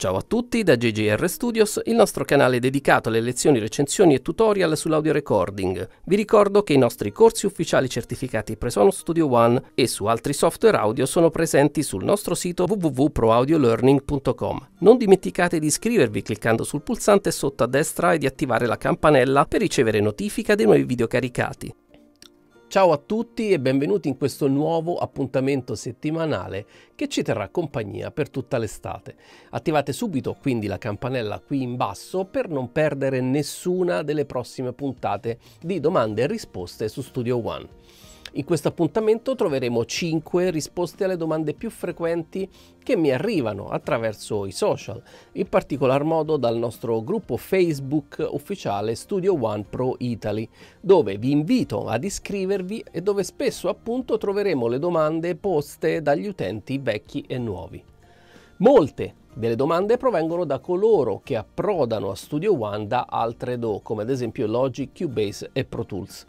Ciao a tutti da JGR Studios, il nostro canale dedicato alle lezioni, recensioni e tutorial sull'audio recording. Vi ricordo che i nostri corsi ufficiali certificati Presonus Studio One e su altri software audio sono presenti sul nostro sito www.proaudiolearning.com. Non dimenticate di iscrivervi cliccando sul pulsante sotto a destra e di attivare la campanella per ricevere notifica dei nuovi video caricati. Ciao a tutti e benvenuti in questo nuovo appuntamento settimanale che ci terrà compagnia per tutta l'estate. Attivate subito quindi la campanella qui in basso per non perdere nessuna delle prossime puntate di domande e risposte su Studio One. In questo appuntamento troveremo 5 risposte alle domande più frequenti che mi arrivano attraverso i social, in particolar modo dal nostro gruppo Facebook ufficiale Studio One Pro Italy, dove vi invito ad iscrivervi e dove spesso appunto troveremo le domande poste dagli utenti vecchi e nuovi. Molte delle domande provengono da coloro che approdano a Studio One da altre DAW, come ad esempio Logic, Cubase e Pro Tools,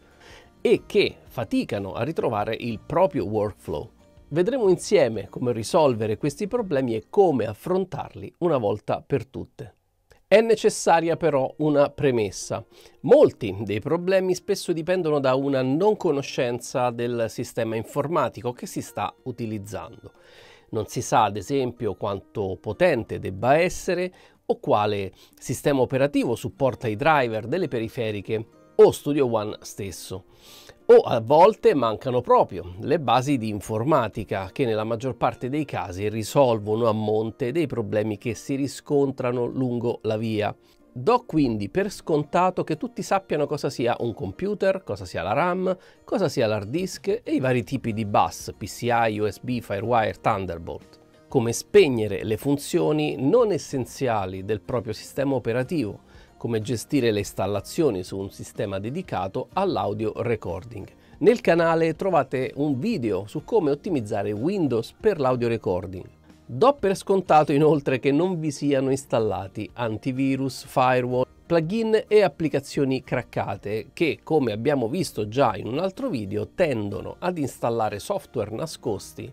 e che faticano a ritrovare il proprio workflow. Vedremo insieme come risolvere questi problemi e come affrontarli una volta per tutte. È necessaria però una premessa. Molti dei problemi spesso dipendono da una non conoscenza del sistema informatico che si sta utilizzando. Non si sa, ad esempio, quanto potente debba essere o quale sistema operativo supporta i driver delle periferiche o Studio One stesso, o a volte mancano proprio le basi di informatica che nella maggior parte dei casi risolvono a monte dei problemi che si riscontrano lungo la via. Do quindi per scontato che tutti sappiano cosa sia un computer, cosa sia la RAM, cosa sia l'hard disk e i vari tipi di bus, PCI, USB, Firewire, Thunderbolt. Come spegnere le funzioni non essenziali del proprio sistema operativo, come gestire le installazioni su un sistema dedicato all'audio recording. Nel canale trovate un video su come ottimizzare Windows per l'audio recording. Do per scontato inoltre che non vi siano installati antivirus, firewall, plugin e applicazioni craccate che, come abbiamo visto già in un altro video, tendono ad installare software nascosti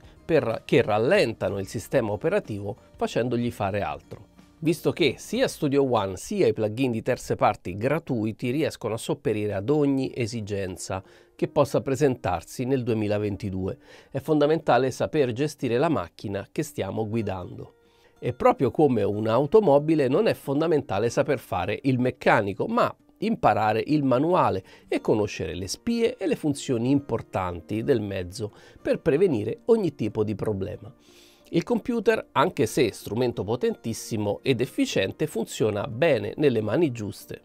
che rallentano il sistema operativo facendogli fare altro. Visto che sia Studio One sia i plugin di terze parti gratuiti riescono a sopperire ad ogni esigenza che possa presentarsi nel 2022, è fondamentale saper gestire la macchina che stiamo guidando. E proprio come un'automobile non è fondamentale saper fare il meccanico, ma imparare il manuale e conoscere le spie e le funzioni importanti del mezzo per prevenire ogni tipo di problema. Il computer, anche se strumento potentissimo ed efficiente, funziona bene nelle mani giuste.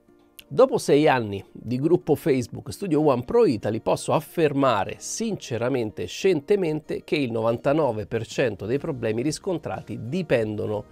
Dopo 6 anni di gruppo Facebook Studio One Pro Italy posso affermare sinceramente e scientemente che il 99% dei problemi riscontrati dipendono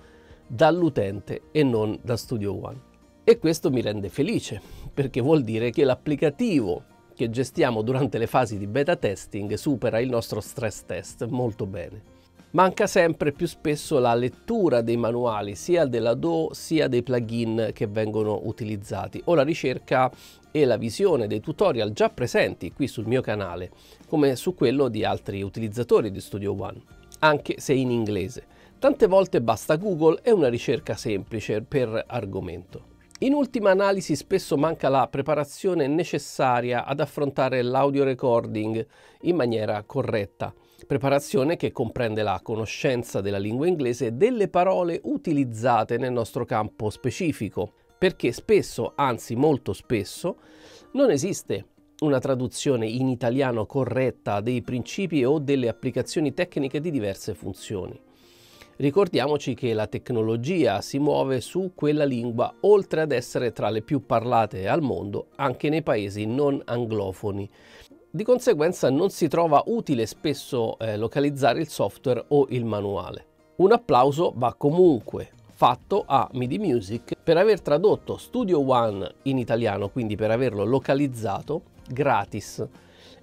dall'utente e non da Studio One. E questo mi rende felice, perché vuol dire che l'applicativo che gestiamo durante le fasi di beta testing supera il nostro stress test molto bene. Manca sempre più spesso la lettura dei manuali, sia della DAW sia dei plugin che vengono utilizzati, o la ricerca e la visione dei tutorial già presenti qui sul mio canale, come su quello di altri utilizzatori di Studio One, anche se in inglese. Tante volte basta Google e una ricerca semplice per argomento. In ultima analisi spesso manca la preparazione necessaria ad affrontare l'audio recording in maniera corretta. Preparazione che comprende la conoscenza della lingua inglese e delle parole utilizzate nel nostro campo specifico, perché spesso, anzi molto spesso, non esiste una traduzione in italiano corretta dei principi o delle applicazioni tecniche di diverse funzioni. Ricordiamoci che la tecnologia si muove su quella lingua, oltre ad essere tra le più parlate al mondo, anche nei paesi non anglofoni. Di conseguenza non si trova utile spesso localizzare il software o il manuale. Un applauso va comunque fatto a MIDI Music per aver tradotto Studio One in italiano, quindi per averlo localizzato gratis,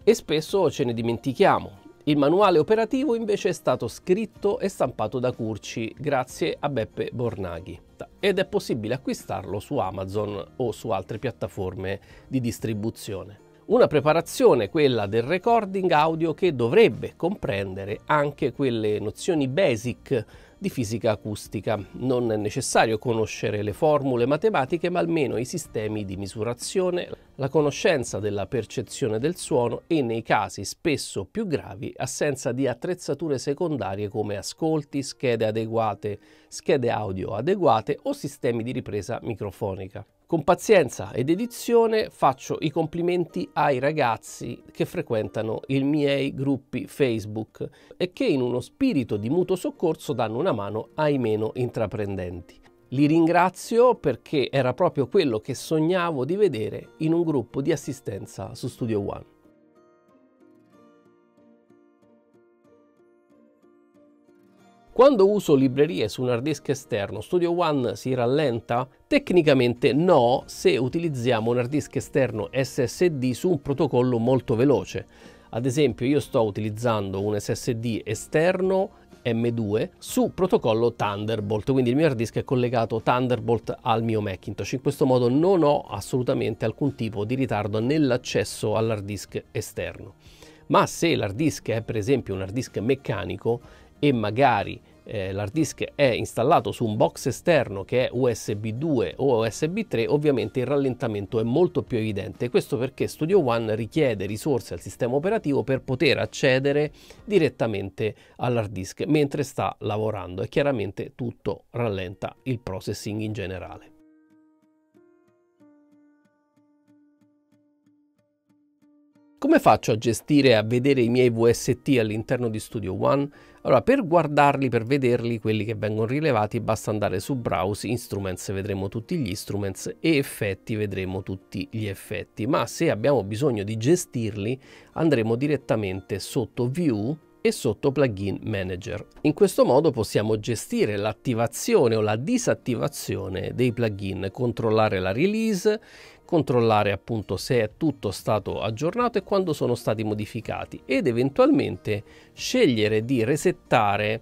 e spesso ce ne dimentichiamo. Il manuale operativo invece è stato scritto e stampato da Curci grazie a Beppe Bornaghi ed è possibile acquistarlo su Amazon o su altre piattaforme di distribuzione. Una preparazione, quella del recording audio, che dovrebbe comprendere anche quelle nozioni basic di fisica acustica. Non è necessario conoscere le formule matematiche, ma almeno i sistemi di misurazione, la conoscenza della percezione del suono e, nei casi spesso più gravi, assenza di attrezzature secondarie come ascolti, schede adeguate, schede audio adeguate o sistemi di ripresa microfonica. Con pazienza ed edizione faccio i complimenti ai ragazzi che frequentano i miei gruppi Facebook e che in uno spirito di mutuo soccorso danno una mano ai meno intraprendenti. Li ringrazio perché era proprio quello che sognavo di vedere in un gruppo di assistenza su Studio One. Quando uso librerie su un hard disk esterno, Studio One si rallenta? Tecnicamente no, se utilizziamo un hard disk esterno SSD su un protocollo molto veloce. Ad esempio, io sto utilizzando un SSD esterno M2 su protocollo Thunderbolt, quindi il mio hard disk è collegato Thunderbolt al mio Macintosh. In questo modo non ho assolutamente alcun tipo di ritardo nell'accesso all'hard disk esterno. Ma se l'hard disk è per esempio un hard disk meccanico e magari l'hard disk è installato su un box esterno che è USB 2 o USB 3, ovviamente il rallentamento è molto più evidente. Questo perché Studio One richiede risorse al sistema operativo per poter accedere direttamente all'hard disk mentre sta lavorando, e chiaramente tutto rallenta il processing in generale. Come faccio a gestire e a vedere i miei VST all'interno di Studio One? Allora, per guardarli, per vederli, quelli che vengono rilevati, basta andare su Browse Instruments, vedremo tutti gli Instruments, e Effetti, vedremo tutti gli effetti. Ma se abbiamo bisogno di gestirli, andremo direttamente sotto View e sotto Plugin Manager. In questo modo possiamo gestire l'attivazione o la disattivazione dei plugin, controllare la release, controllare appunto se è tutto stato aggiornato e quando sono stati modificati, ed eventualmente scegliere di resettare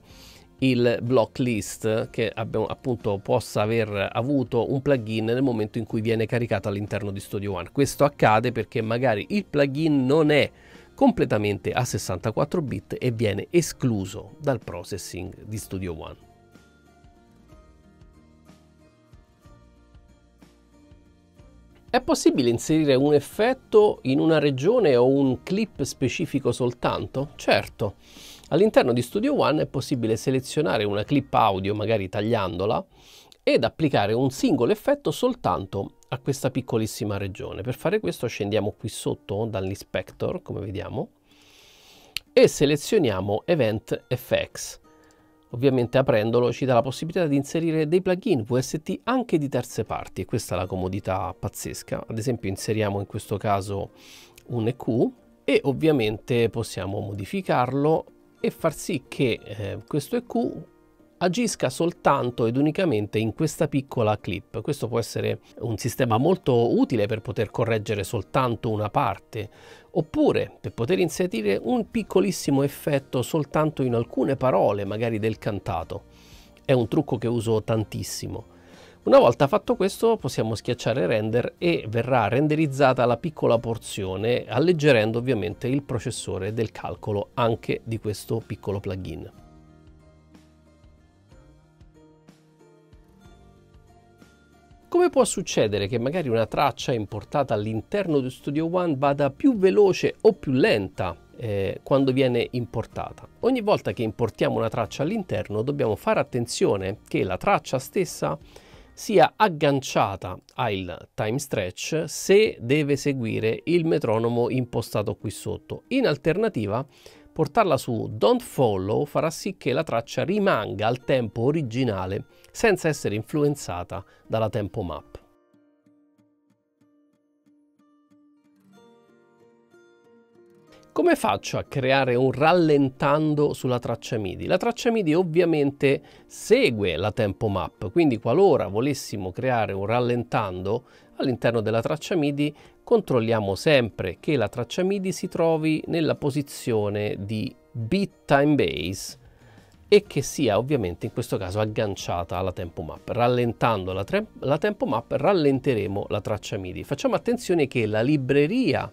il block list che appunto possa aver avuto un plugin nel momento in cui viene caricato all'interno di Studio One. Questo accade perché magari il plugin non è completamente a 64 bit e viene escluso dal processing di Studio One. È possibile inserire un effetto in una regione o un clip specifico soltanto? Certo, all'interno di Studio One è possibile selezionare una clip audio, magari tagliandola, ed applicare un singolo effetto soltanto a questa piccolissima regione. Per fare questo scendiamo qui sotto dall'inspector, come vediamo, e selezioniamo Event FX. Ovviamente aprendolo ci dà la possibilità di inserire dei plugin VST anche di terze parti, e questa è la comodità pazzesca. Ad esempio inseriamo in questo caso un EQ e ovviamente possiamo modificarlo e far sì che questo EQ agisca soltanto ed unicamente in questa piccola clip. Questo può essere un sistema molto utile per poter correggere soltanto una parte, oppure per poter inserire un piccolissimo effetto soltanto in alcune parole magari del cantato. È un trucco che uso tantissimo. Una volta fatto questo possiamo schiacciare render e verrà renderizzata la piccola porzione, alleggerendo ovviamente il processore del calcolo anche di questo piccolo plugin. Come può succedere che magari una traccia importata all'interno di Studio One vada più veloce o più lenta quando viene importata? Ogni volta che importiamo una traccia all'interno dobbiamo fare attenzione che la traccia stessa sia agganciata al time stretch se deve seguire il metronomo impostato qui sotto. In alternativa, portarla su Don't Follow farà sì che la traccia rimanga al tempo originale senza essere influenzata dalla tempo map. Come faccio a creare un rallentando sulla traccia MIDI? La traccia MIDI ovviamente segue la tempo map, quindi qualora volessimo creare un rallentando all'interno della traccia MIDI, controlliamo sempre che la traccia MIDI si trovi nella posizione di beat time base e che sia ovviamente in questo caso agganciata alla tempo map. Rallentando la tempo map rallenteremo la traccia MIDI. Facciamo attenzione che la libreria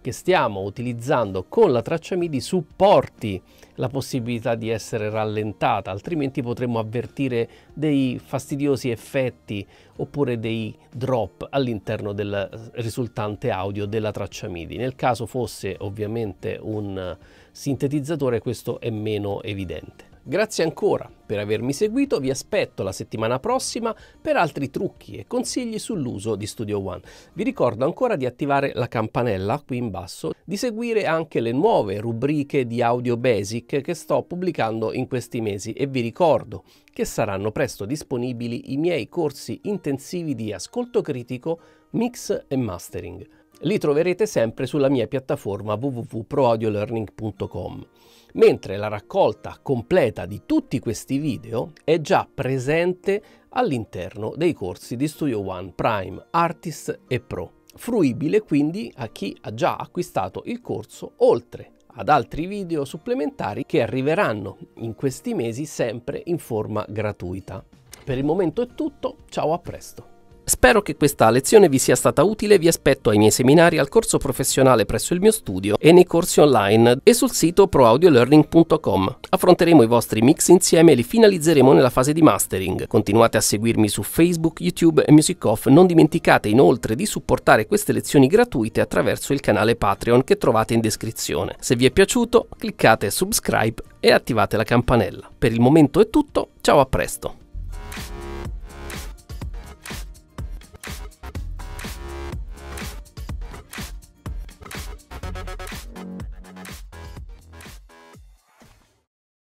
che stiamo utilizzando con la traccia MIDI supporti la possibilità di essere rallentata, altrimenti potremmo avvertire dei fastidiosi effetti oppure dei drop all'interno del risultante audio della traccia MIDI. Nel caso fosse ovviamente un sintetizzatore, questo è meno evidente. Grazie ancora per avermi seguito, vi aspetto la settimana prossima per altri trucchi e consigli sull'uso di Studio One. Vi ricordo ancora di attivare la campanella qui in basso, di seguire anche le nuove rubriche di Audio Basic che sto pubblicando in questi mesi e vi ricordo che saranno presto disponibili i miei corsi intensivi di ascolto critico, mix e mastering. Li troverete sempre sulla mia piattaforma www.proaudiolearning.com. Mentre la raccolta completa di tutti questi video è già presente all'interno dei corsi di Studio One Prime, Artist e Pro, fruibile quindi a chi ha già acquistato il corso, oltre ad altri video supplementari che arriveranno in questi mesi sempre in forma gratuita. Per il momento è tutto, ciao, a presto! Spero che questa lezione vi sia stata utile, vi aspetto ai miei seminari, al corso professionale presso il mio studio e nei corsi online e sul sito proaudiolearning.com. Affronteremo i vostri mix insieme e li finalizzeremo nella fase di mastering. Continuate a seguirmi su Facebook, YouTube e MusicOff. Non dimenticate inoltre di supportare queste lezioni gratuite attraverso il canale Patreon che trovate in descrizione. Se vi è piaciuto, cliccate subscribe e attivate la campanella. Per il momento è tutto, ciao, a presto!